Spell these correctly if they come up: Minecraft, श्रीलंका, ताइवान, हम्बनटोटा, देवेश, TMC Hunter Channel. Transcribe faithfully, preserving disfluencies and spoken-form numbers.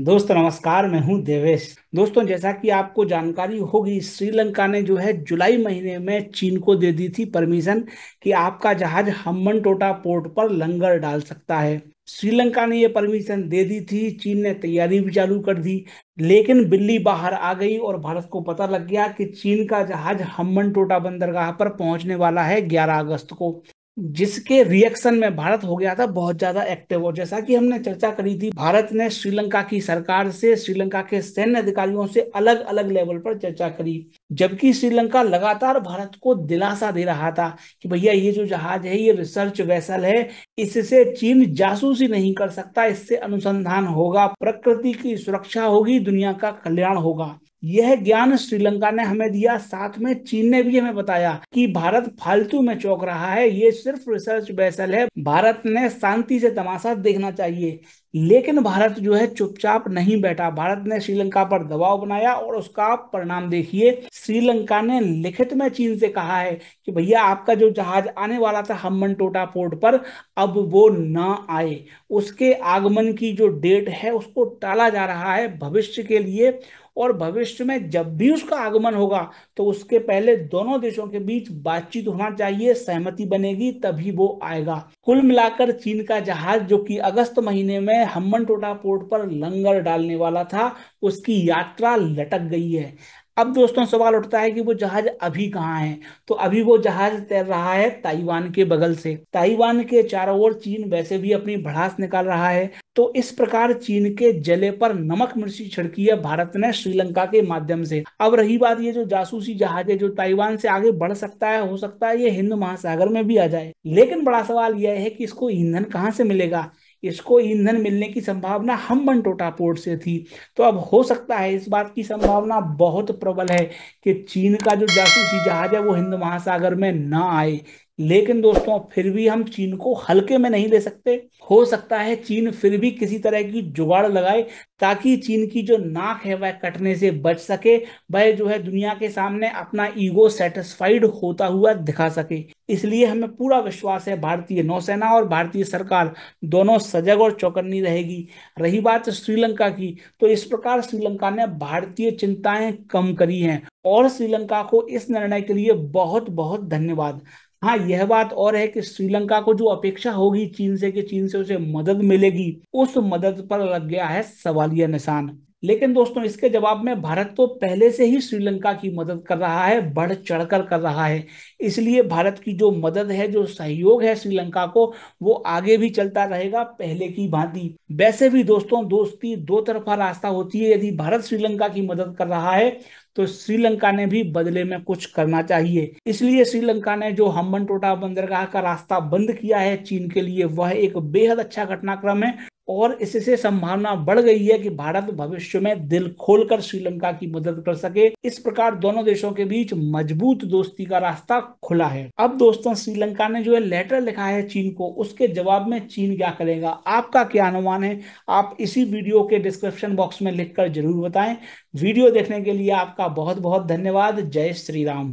दोस्तों नमस्कार, मैं हूं देवेश। दोस्तों जैसा कि आपको जानकारी होगी, श्रीलंका ने जो है जुलाई महीने में चीन को दे दी थी परमिशन कि आपका जहाज हम्बनटोटा पोर्ट पर लंगर डाल सकता है। श्रीलंका ने ये परमिशन दे दी थी, चीन ने तैयारी भी चालू कर दी, लेकिन बिल्ली बाहर आ गई और भारत को पता लग गया कि चीन का जहाज हम्बनटोटा बंदरगाह पर पहुंचने वाला है ग्यारह अगस्त को, जिसके रिएक्शन में भारत हो गया था बहुत ज्यादा एक्टिव। और जैसा कि हमने चर्चा करी थी, भारत ने श्रीलंका की सरकार से, श्रीलंका के सैन्य अधिकारियों से अलग अलग लेवल पर चर्चा करी, जबकि श्रीलंका लगातार भारत को दिलासा दे रहा था कि भैया ये जो जहाज है ये रिसर्च वेसल है, इससे चीन जासूसी नहीं कर सकता, इससे अनुसंधान होगा, प्रकृति की सुरक्षा होगी, दुनिया का कल्याण होगा। यह ज्ञान श्रीलंका ने हमें दिया। साथ में चीन ने भी हमें बताया कि भारत फालतू में चौंक रहा है, ये सिर्फ रिसर्च वेसल है, भारत ने शांति से तमाशा देखना चाहिए। लेकिन भारत जो है चुपचाप नहीं बैठा, भारत ने श्रीलंका पर दबाव बनाया और उसका परिणाम देखिए। श्रीलंका ने लिखित में चीन से कहा है कि भैया आपका जो जहाज आने वाला था हम्बनटोटा पोर्ट पर, अब वो ना आए, उसके आगमन की जो डेट है उसको टाला जा रहा है भविष्य के लिए, और भविष्य में जब भी उसका आगमन होगा तो उसके पहले दोनों देशों के बीच बातचीत होना चाहिए, सहमति बनेगी तभी वो आएगा। कुल मिलाकर चीन का जहाज जो कि अगस्त महीने में हम्बनटोटा पोर्ट पर लंगर डालने वाला था, उसकी यात्रा लटक गई है। अब दोस्तों सवाल उठता है कि वो जहाज अभी कहाँ है, तो अभी वो जहाज तैर रहा है ताइवान के बगल से। ताइवान के चारों ओर चीन वैसे भी अपनी भड़ास निकाल रहा है, तो इस प्रकार चीन के जले पर नमक मिर्ची छिड़की है भारत ने श्रीलंका के माध्यम से। अब रही बात ये जो जासूसी जहाज है जो ताइवान से आगे बढ़ सकता है, हो सकता है ये हिंद महासागर में भी आ जाए, लेकिन बड़ा सवाल यह है कि इसको ईंधन कहाँ से मिलेगा। इसको ईंधन मिलने की संभावना हम्बनटोटा पोर्ट से थी, तो अब हो सकता है, इस बात की संभावना बहुत प्रबल है कि चीन का जो जासूसी जहाज है वो हिंद महासागर में ना आए। लेकिन दोस्तों फिर भी हम चीन को हल्के में नहीं ले सकते, हो सकता है चीन फिर भी किसी तरह की जुगाड़ लगाए ताकि चीन की जो नाक है वह कटने से बच सके, वह जो है दुनिया के सामने अपना ईगो सेटिस्फाइड होता हुआ दिखा सके। इसलिए हमें पूरा विश्वास है भारतीय नौसेना और भारतीय सरकार दोनों सजग और चौकन्नी रहेगी। रही बात श्रीलंका की, तो इस प्रकार श्रीलंका ने भारतीय चिंताएं कम करी हैं और श्रीलंका को इस निर्णय के लिए बहुत बहुत धन्यवाद। हाँ, यह बात और है कि श्रीलंका को जो अपेक्षा होगी चीन से कि चीन से उसे मदद मिलेगी, उस मदद पर लग गया है सवालिया निशान। लेकिन दोस्तों इसके जवाब में भारत तो पहले से ही श्रीलंका की मदद कर रहा है, बढ़ चढ़कर कर रहा है, इसलिए भारत की जो मदद है, जो सहयोग है श्रीलंका को, वो आगे भी चलता रहेगा पहले की भांति। वैसे भी दोस्तों दोस्ती दो तरफा रास्ता होती है, यदि भारत श्रीलंका की मदद कर रहा है तो श्रीलंका ने भी बदले में कुछ करना चाहिए। इसलिए श्रीलंका ने जो हम्बनटोटा बंदरगाह का रास्ता बंद किया है चीन के लिए, वह एक बेहद अच्छा घटनाक्रम है और इससे संभावना बढ़ गई है कि भारत भविष्य में दिल खोलकर श्रीलंका की मदद कर सके। इस प्रकार दोनों देशों के बीच मजबूत दोस्ती का रास्ता खुला है। अब दोस्तों श्रीलंका ने जो है लेटर लिखा है चीन को, उसके जवाब में चीन क्या करेगा, आपका क्या अनुमान है, आप इसी वीडियो के डिस्क्रिप्शन बॉक्स में लिखकर जरूर बताएं। वीडियो देखने के लिए आपका बहुत बहुत धन्यवाद। जय श्री राम।